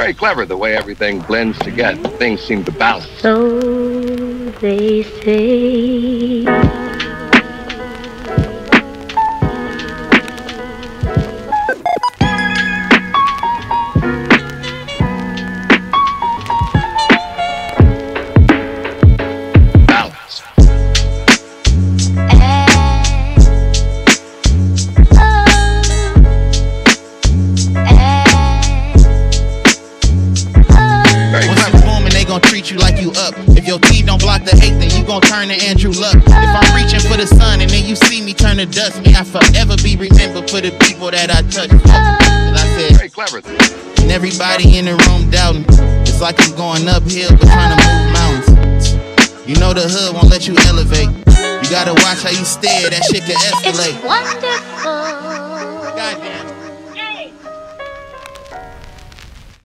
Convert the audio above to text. very clever the way everything blends together. Things seem to balance. So they say. If your team don't block the hate, then you gon' turn to Andrew Luck. If I'm reaching for the sun and then you see me turn to dust, may I forever be remembered for the people that I touched. Very clever. And everybody in the room doubting. It's like I'm going uphill but trying to move mountains. You know the hood won't let you elevate. You gotta watch how you stare, that shit can escalate. It's wonderful. Goddamn.